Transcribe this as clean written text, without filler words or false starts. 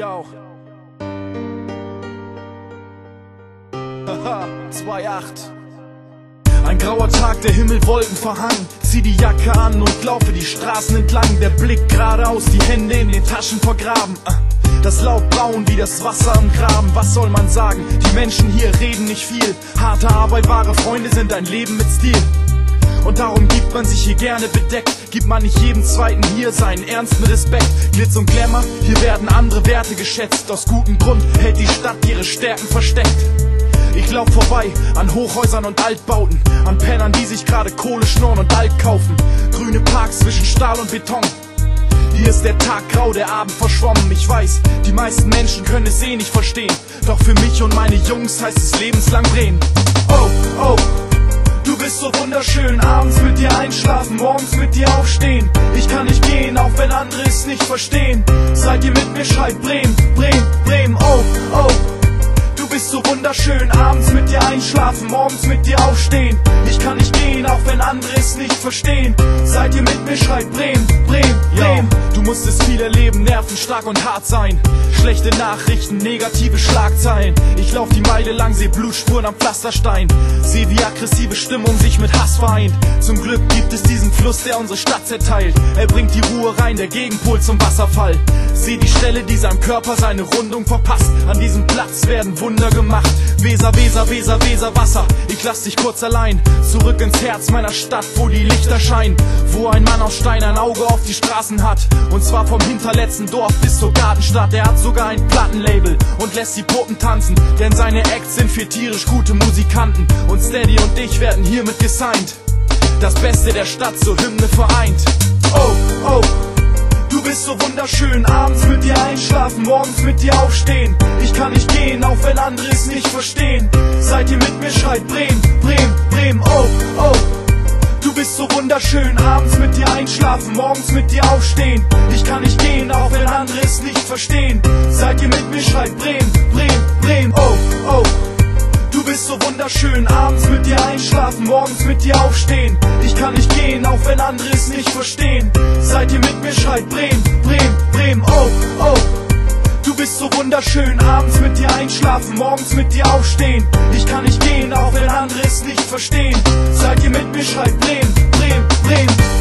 Ihr auch. 2,8. Ein grauer Tag, der Himmel Wolken verhangen. Zieh die Jacke an und laufe die Straßen entlang. Der Blick geradeaus, die Hände in den Taschen vergraben. Das Laub braun wie das Wasser am Graben. Was soll man sagen? Die Menschen hier reden nicht viel. Harte Arbeit, wahre Freunde sind ein Leben mit Stil. Und darum gibt man sich hier gerne bedeckt. Gibt man nicht jedem Zweiten hier seinen ernsten Respekt. Glitz und Glamour, hier werden andere Werte geschätzt. Aus gutem Grund hält die Stadt ihre Stärken versteckt. Ich lauf vorbei an Hochhäusern und Altbauten, an Pennern, die sich gerade Kohle schnorren und alt kaufen. Grüne Parks zwischen Stahl und Beton. Hier ist der Tag grau, der Abend verschwommen. Ich weiß, die meisten Menschen können es eh nicht verstehen. Doch für mich und meine Jungs heißt es lebenslang drehen. Oh, oh, du bist so wunderschön. Abends mit dir einschlafen, morgens mit dir aufstehen. Ich kann nicht gehen, auch wenn andere es nicht verstehen. Seid ihr mit mir schreit Bremen, Bremen, Bremen. Oh, oh, du bist so wunderschön. Abends mit dir einschlafen, morgens mit dir aufstehen. Ich kann nicht gehen, auch wenn andere es nicht verstehen. Seid ihr mit mir schreit Bremen, Bremen, Bremen. Du musstest viel erleben, nervenstark und hart sein. Schlechte Nachrichten, negative Schlagzeilen. Ich lauf die Meile lang, seh Blutspuren am Pflasterstein. Seh wie aggressive Stimmung sich mit Hass vereint. Zum Glück gibt es diesen Fluss, der unsere Stadt zerteilt. Er bringt die Ruhe rein, der Gegenpol zum Wasserfall. Seh die Stelle, die seinem Körper seine Rundung verpasst. An diesem Platz werden Wunder gemacht. Weser, Weser, Weser, Weser, Wasser. Ich lass dich kurz allein. Zurück ins Herz meiner Stadt, wo die Lichter scheinen. Wo ein Mann aus Stein ein Auge auf die Straßen hat. Und zwar vom hinterletzten Dorf bis zur Gartenstadt. Er hat sogar ein Plattenlabel und lässt die Puppen tanzen. Denn seine Acts sind für tierisch gute Musikanten. Und Steady und ich werden hiermit gesigned. Das Beste der Stadt zur Hymne vereint. Oh, oh, du bist so wunderschön. Abends mit dir einschlafen, morgens mit dir aufstehen. Ich kann nicht gehen, auch wenn andere es nicht verstehen. Seid ihr mit mir schreit Bremen, Bremen, Bremen. Oh, oh, du bist so wunderschön. Abends mit dir einschlafen, morgens mit dir aufstehen. Ich kann nicht gehen, auch wenn andere es nicht verstehen. Seid ihr mit mir schreit Bremen, Bremen, Bremen. Oh, oh, du bist so wunderschön. Abends mit dir einschlafen, morgens mit dir aufstehen. Ich kann nicht gehen, auch wenn andere es nicht verstehen. Seid ihr mit mir schreit Bremen, Bremen, Bremen. Oh, oh, du bist so wunderschön. Abends mit dir einschlafen, morgens mit dir aufstehen. Ich kann nicht gehen, auch wenn andere es nicht verstehen. Seid ihr mit mir schreit Bremen, Bremen, Bremen.